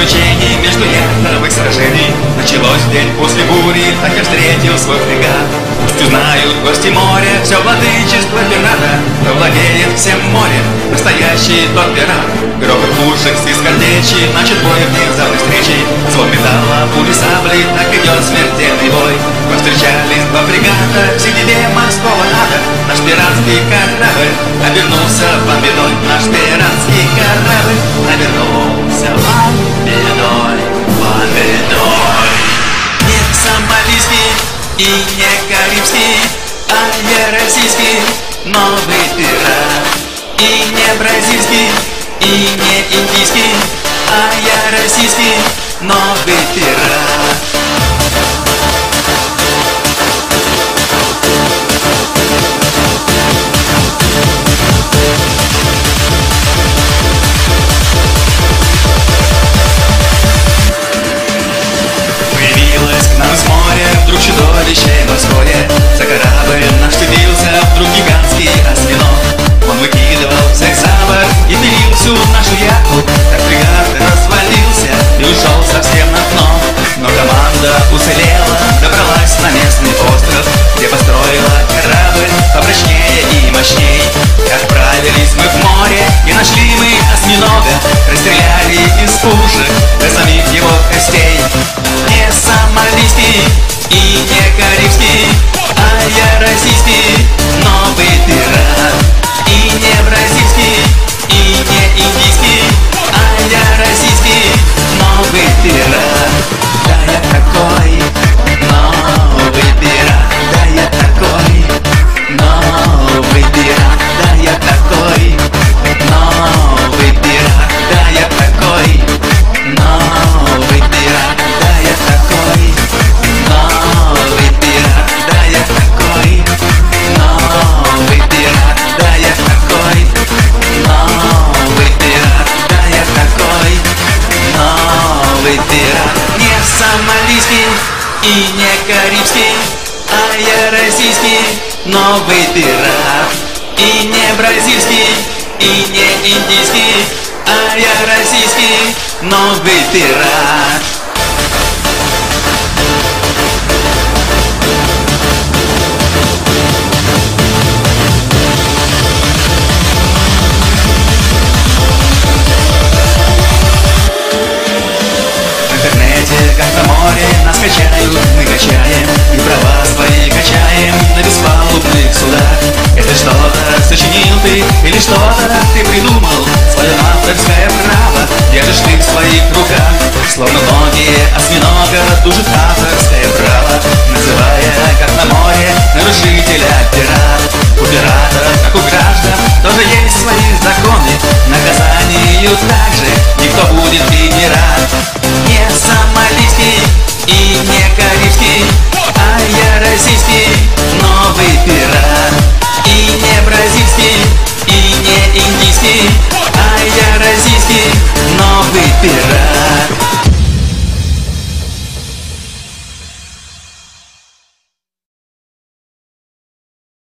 приключений, между ярдовых сражений. Началось день после бури, так я встретил свой фрегат. Пусть узнают гости моря, все владычество пирата. Кто владеет всем морем, настоящий тот пират. Грохот пушек, свист картечи, начат бой внезапной встречи. Звон металла, пули, сабли, так идет смертельный бой. Повстречались два фрегата в синеве морского ада. Наш пиратский корабль обернулся вам бедой. Наш пиратский корабль обернулся вам бедой, вам бедой. Не сомалийский и не карибский, а не российский новый пират. И не бразильский, и не индийский, а я российский новый пират. Чудовище морское, за корабль наш стыдился, вдруг гигантский осьминог. Он выкидывал всех за борт и пилил всю нашу яхту. Так фрегат развалился и ушел совсем на дно. Но команда уцелела, добралась на местный остров, где построила корабль попрочнее и мощней. Отправились мы в море и нашли мы осьминога. Расстреляли из пушек до самих его костей. Не сомалийский и не карибский, а я российский новый пират. И не бразильский, и не индийский, а я российский новый пират. Да я такой новый пират, да я такой новый пират, да я такой новый пират, да я такой новый пират, да я такой. Не сомалийский и не карибский, а я российский новый пират. И не бразильский, и не индийский, а я российский новый пират. Нас качают, мы качаем, и права свои качаем на беспалубных судах. Если что-то сочинил ты, или что-то ты придумал, свое авторское право держишь ты в своих руках. Словно ноги осьминога душит авторское право, называя как на море нарушителя пират. У пиратов, как у граждан, тоже есть свои законы, наказанию так